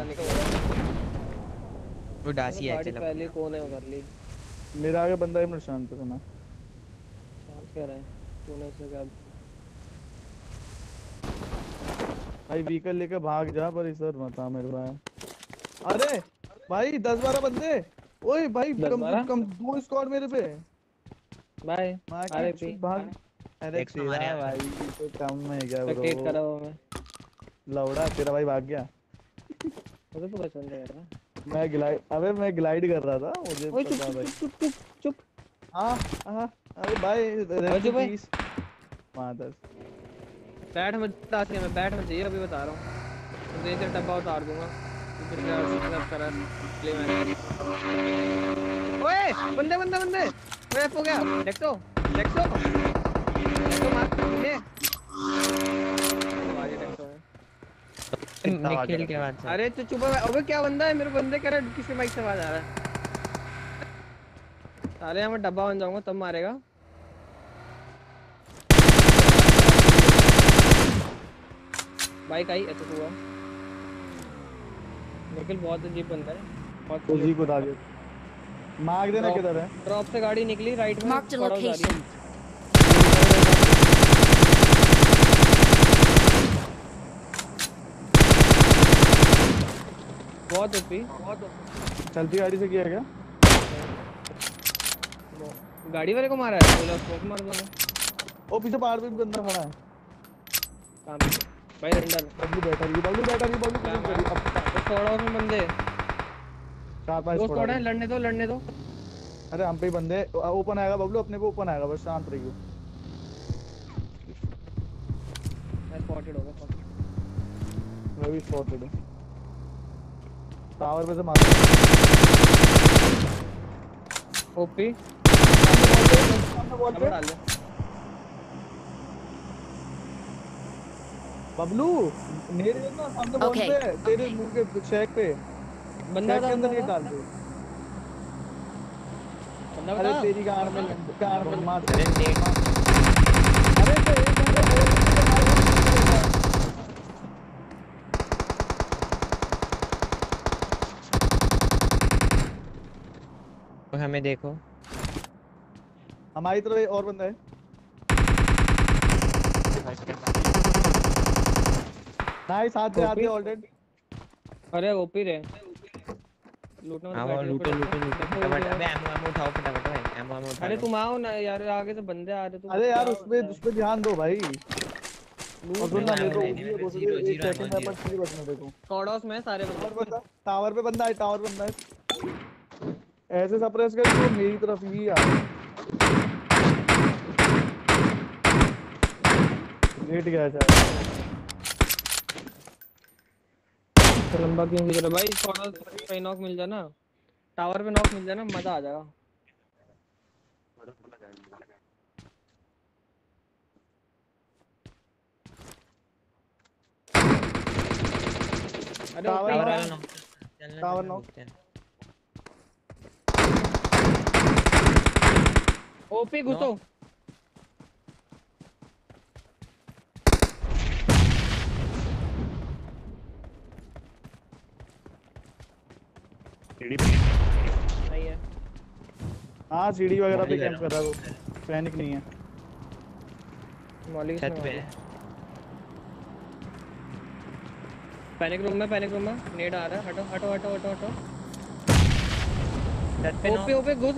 वो डासी है चलो पहले कौन है उधर ली मेरा आगे बंदा है निशान पे ना क्या रहा है तूने से क्या भाई व्हीकल लेके भाग जा पर इधर मत आ मेरे भाई। अरे भाई 10-12 बंदे ओए भाई कम 2 स्क्वाड मेरे पे भाई। अरे पी भाग अरे तेरा भाई तो कम है क्या ब्रो टेक करा वो मैं लौड़ा तेरा भाई भाग गया मुझे पता चल गया मैं ग्लाइड अबे मैं ग्लाइड कर रहा था मुझे पता भाई चुप हां अरे भाई भाई मादर बैठ मत आके मैं बैठ मत चाहिए अभी बता रहा हूं तुझे इधर डब्बा उतार दूंगा फिर सब करा प्ले मैच। ओए बंदे बंदे बंदे रेप हो गया डेक्सो डेक्सो तो मार ले आगे डेक्सो है निकल के बात। अरे तो चुप है अबे क्या बंदा है मेरे बंदे कह रहा किसी माइक से आवाज आ रहा है साले मैं डब्बा बन जाऊंगा तब मारेगा। बाइक आई अच्छा हुआ निकल बहुत अजीब बंदा है और जी को दागे मार देना किधर है ड्रॉप से गाड़ी निकली राइट में मार्क लोकेशन बहुत ओपी चलती गाड़ी से किया क्या गाड़ी वाले को मारा है बोला स्मोक मार दो ओ पीछे बाहर भी बंदा खड़ा है काम पे भाई अंदर बैठा रही अब थोड़ा उसमें बंदे 4-5 थोड़ा है लड़ने दो अरे हम पे ही बंदे ओपन आएगा बबलू अपने पे ओपन आएगा बस शांत रहियो। मैं स्पॉटेड हो गया मैं भी स्पॉटेड हूं टावर पे से मार ओपी सामने बॉल पे डाल ले बबलू मेरे ना सामने बॉल पे तेरे मुंह के चेक पे बंदा के अंदर ये डाल दे बंदा अरे तेरी कार में मार दे अरे तो एक बंदा हमें देखो हमारी तरफ और बंदा है भाई साथ में आते ऑलरेडी। अरे ओपी रे लूटना हां लूटो अबे एमओ उठाओ फटाफट भाई एमओ उठाओ। अरे तुम आओ ना यार आगे से बंदे आ रहे तुम। अरे यार उस पे ध्यान दो भाई लूटना देखो 0-0 कॉडोस में सारे बंदे टावर पे बंदा है ऐसे सरप्राइज कर तू मेरी तरफ ही आ लेट गया था लंबा क्यों खींच रहा भाई थोड़ा पे नॉक मिल जाए ना टावर पे नॉक मिल जाए ना मजा आ जाएगा। अरे टावर नॉक ओपी घुसो नहीं है हां सीढ़ी वगैरह पे कैंप कर रहा वो पैनिक नहीं है मौली के छत पे पैनिक रूम में नेड आ रहा है हटो छत पे ओपे घुस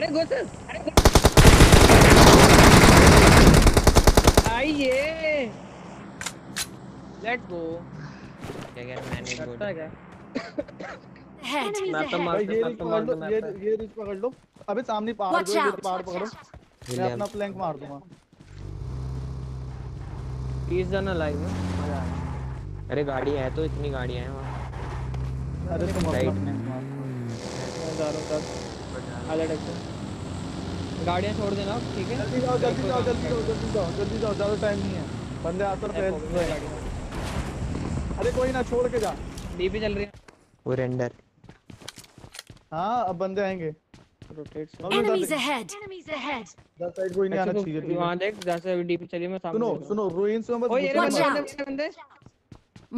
अरे घुस आइए लेट्स गो क्या गया मैंने बोला क्या ये रिच पकड़ लो अबे सामने पहाड़ पकड़ो मैं अपना प्लैंक मार दूंगा 30 जना लाइव है। अरे गाड़ी है तो इतनी गाड़ियां हैं वहां। अरे तुम राइट में मारो तब अलर्ट एक्शन गाड़ियां छोड़ देना ठीक है जल्दी जाओ ज्यादा टाइम नहीं है बंदे आ तो रहे हैं। अरे कोई ना छोड़ के जा डीपी चल रही है वो रेंडर हां अब बंदे आएंगे rotate enemies ahead that side कोई नहीं आना चाहिए वहां देख जैसे अभी डीपी चली मैं सामने सुनो रुइंस में मत ओए ये बंदे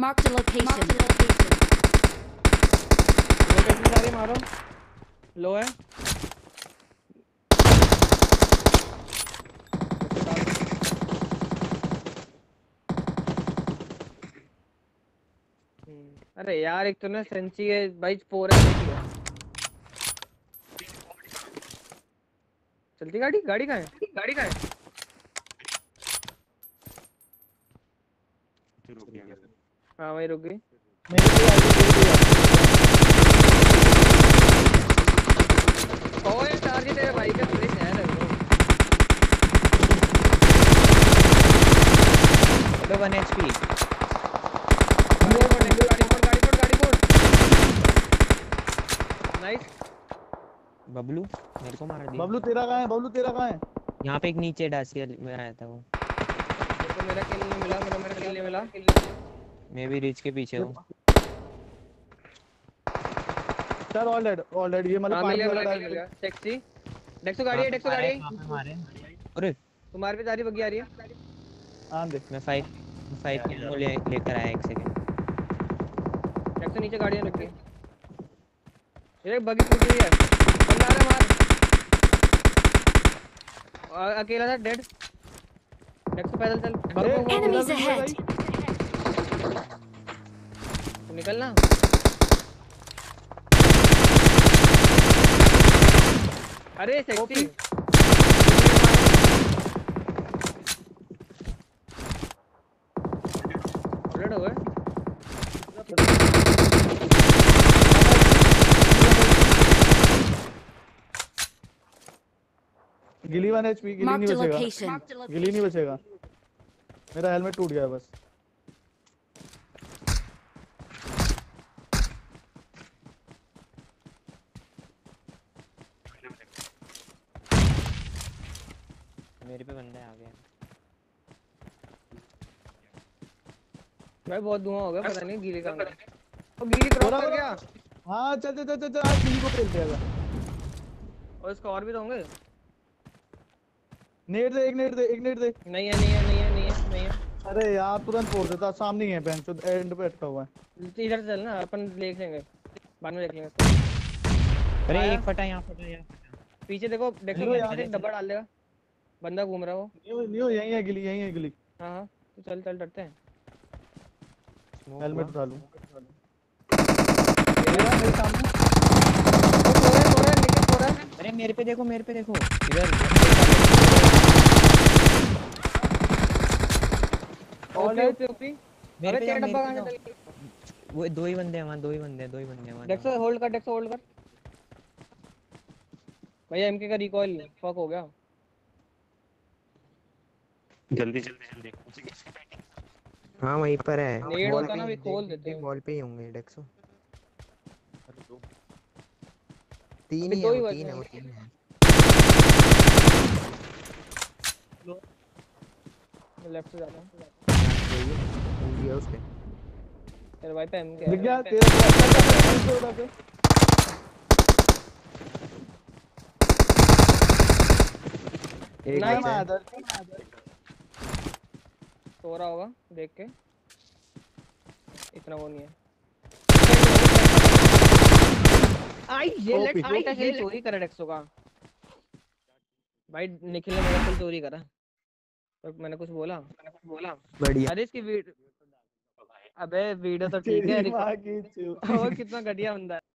Marked a location. लोकेशन सारी मारो। लो है। अरे यार एक तो ना सेंची है भाई, फोर है चलती गाड़ी। गाड़ी कहाँ है? गाड़ी कहाँ है? हाँ वही रुक गई। ओए तार जी तेरे भाई का पूरे शहर है। Hello 1 HP। बबलू मेरे को मार दिया। बबलू तेरा कहाँ है? बबलू तेरा कहाँ है? यहाँ पे एक नीचे डासिया में आया था वो। मेरे को मेरा किल नहीं मिला। मेरा किल नहीं मिला। मैं भी रिच के पीछे हूँ। सर ऑल डेड ये मतलब पानी वाला डाल दिया। टैक्सी। डेक्सो गाड़ी है। मारे। अरे तुम्हारे पे सारी बग्गी आ रही है। आम देख मैं फाइट के लेकर आया। 1 सेकंड। डेक्सो नीचे गाड़ियाँ रखी। ये बग्गी टूटी हुई है। अकेला था डेड। डेक्सो पैदल चल। Enemies ahead. निकलना। अरे सेक्सी। ऑलरेड हो गए। गिली 1 HP। गिली नहीं बचेगा। मेरा हेलमेट टूट गया बस। मेरे पे बंदा आ गया भाई। बहुत धुआं होगा, पता नहीं गिली कहां गया। वो गिली क्रॉस कर गया। हां चल आज गिली को फेल देगा। और इसको और भी दोगे? नेट दे। नहीं है। अरे यार तुरंत फोड़ देता। सामने ही है बेंच एंड पे अटका हुआ है। इधर चल ना, अपन देख लेंगे बाद में, देख लेंगे इसको। अरे एक फटा यहां। पीछे देखो यार एक डब्बा डाल देगा। बंदा घूम रहा है वो। न्यू यहीं है गिली। हां तो चल डरते हैं। हेलमेट उठा लूं। मेरे सामने थोड़ा। अरे मेरे पे देखो इधर। ओपी मेरे पे डब्बा कहां है? वो दो ही बंदे हैं। डेक्सो होल्ड कर। भैया एमके का रिकॉइल फक हो गया। जल्दी। हां वहीं पर है। नेड होता ना भी खोल देते हैं। बॉल पे ही होंगे डेक्सो। तीन है। लेफ्ट से जाता हूं। दिया उसके तेरे भाई पे एम के दिख गया। तेरा अच्छा था पे एक नहीं सो रहा होगा देख के। इतना वो नहीं है। ये चोरी करा डेक्सो का भाई। निखिल ने मेरा फुल चोरी करा। मैंने कुछ बोला बढ़िया। अरे इसकी वीडियो, अबे वीडियो तो ठीक है। वो कितना घटिया बंदा है।